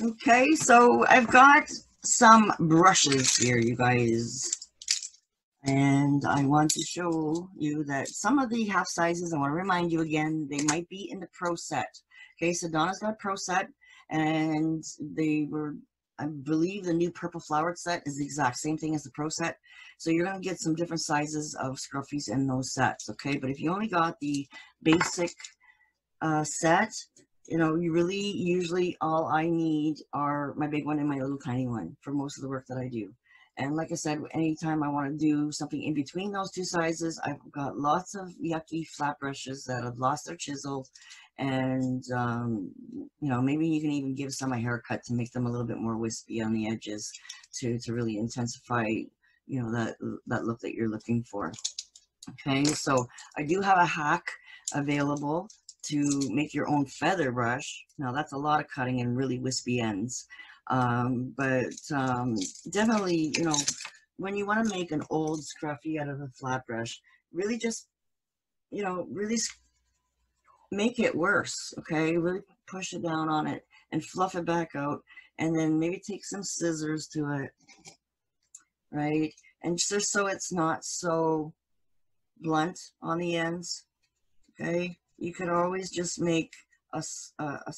Okay, so I've got some brushes here, you guys, and I want to show you that some of the half sizes, I want to remind you again, they might be in the Pro set. Okay, so Donna's got a Pro set, and they were, I believe the new purple flowered set is the exact same thing as the Pro set. So you're going to get some different sizes of Scruffies in those sets, okay? But if you only got the basic set, you know, you really, usually all I need are my big one and my little tiny one for most of the work that I do. And like I said, anytime I want to do something in between those two sizes, I've got lots of yucky flat brushes that have lost their chisel. And, you know, maybe you can even give some a haircut to make them a little bit more wispy on the edges to really intensify, you know, that look that you're looking for. Okay, so I do have a hack available to make your own feather brush. Now that's a lot of cutting and really wispy ends. But definitely, you know, when you want to make an old Scruffy out of a flat brush, really just, you know, really make it worse, okay? Really push it down on it and fluff it back out, and then maybe take some scissors to it, right? And just so it's not so blunt on the ends, okay? You could always just make a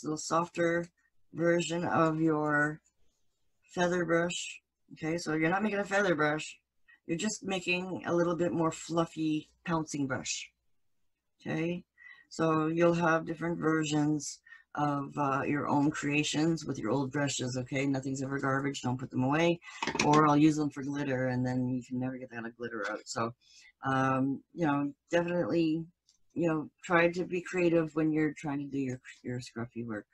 little softer version of your feather brush, okay? So you're not making a feather brush, you're just making a little bit more fluffy pouncing brush, okay? So you'll have different versions of your own creations with your old brushes, okay? Nothing's ever garbage, don't put them away, or I'll use them for glitter and then you can never get that glitter out. So, you know, definitely, you know, try to be creative when you're trying to do your Scruffy work.